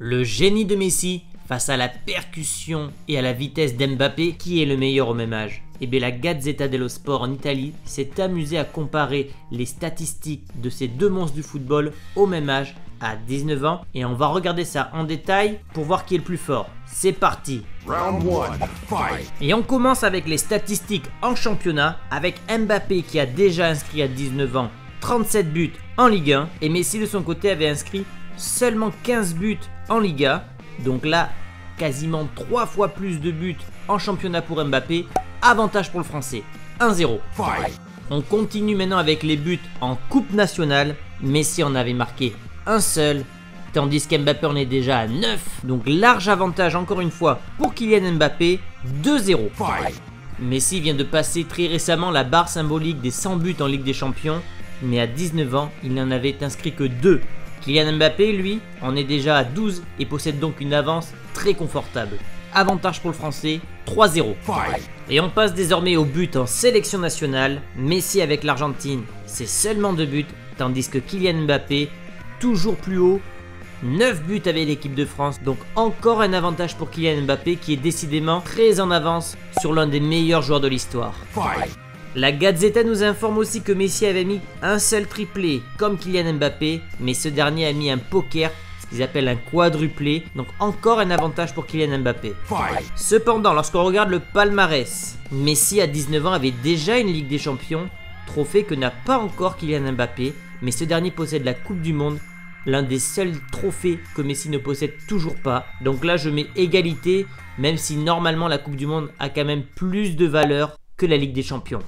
Le génie de Messi face à la percussion et à la vitesse d'Mbappé, qui est le meilleur au même âge? Et bien la Gazzetta dello Sport en Italie s'est amusée à comparer les statistiques de ces deux monstres du football au même âge, à 19 ans. Et on va regarder ça en détail pour voir qui est le plus fort. C'est parti. Round 1, fight. Et on commence avec les statistiques en championnat, avec Mbappé qui a déjà inscrit à 19 ans 37 buts en Ligue 1. Et Messi de son côté avait inscrit seulement 15 buts en Liga. Donc là, quasiment 3 fois plus de buts en championnat pour Mbappé. Avantage pour le français, 1-0. On continue maintenant avec les buts en coupe nationale. Messi en avait marqué un seul, tandis qu'Mbappé en est déjà à 9. Donc large avantage encore une fois pour Kylian Mbappé, 2-0. Messi vient de passer très récemment la barre symbolique des 100 buts en Ligue des Champions, mais à 19 ans, il n'en avait inscrit que 2. Kylian Mbappé, lui, en est déjà à 12 et possède donc une avance très confortable. Avantage pour le français, 3-0. Et on passe désormais au but en sélection nationale. Messi avec l'Argentine, c'est seulement 2 buts, tandis que Kylian Mbappé, toujours plus haut, 9 buts avec l'équipe de France. Donc encore un avantage pour Kylian Mbappé, qui est décidément très en avance sur l'un des meilleurs joueurs de l'histoire. La Gazzetta nous informe aussi que Messi avait mis un seul triplé comme Kylian Mbappé, mais ce dernier a mis un poker, ce qu'ils appellent un quadruplé, donc encore un avantage pour Kylian Mbappé. Cependant, lorsqu'on regarde le palmarès, Messi à 19 ans avait déjà une Ligue des Champions, trophée que n'a pas encore Kylian Mbappé, mais ce dernier possède la Coupe du Monde, l'un des seuls trophées que Messi ne possède toujours pas. Donc là je mets égalité, même si normalement la Coupe du Monde a quand même plus de valeur que la Ligue des Champions.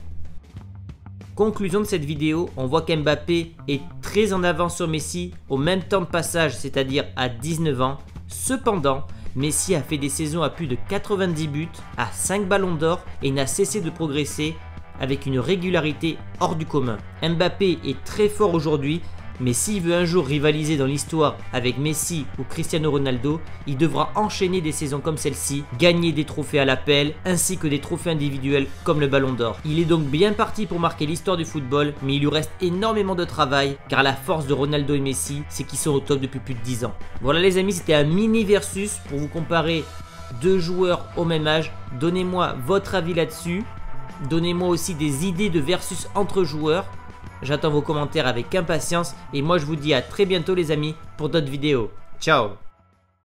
Conclusion de cette vidéo, on voit qu'Mbappé est très en avance sur Messi au même temps de passage, c'est-à-dire à 19 ans. Cependant, Messi a fait des saisons à plus de 90 buts, à 5 ballons d'or et n'a cessé de progresser avec une régularité hors du commun. Mbappé est très fort aujourd'hui, mais s'il veut un jour rivaliser dans l'histoire avec Messi ou Cristiano Ronaldo, il devra enchaîner des saisons comme celle-ci, gagner des trophées à l'appel, ainsi que des trophées individuels comme le Ballon d'Or. Il est donc bien parti pour marquer l'histoire du football, mais il lui reste énormément de travail, car la force de Ronaldo et Messi, c'est qu'ils sont au top depuis plus de 10 ans. Voilà les amis, c'était un mini versus pour vous comparer deux joueurs au même âge. Donnez-moi votre avis là-dessus, donnez-moi aussi des idées de versus entre joueurs. J'attends vos commentaires avec impatience et moi je vous dis à très bientôt les amis pour d'autres vidéos. Ciao!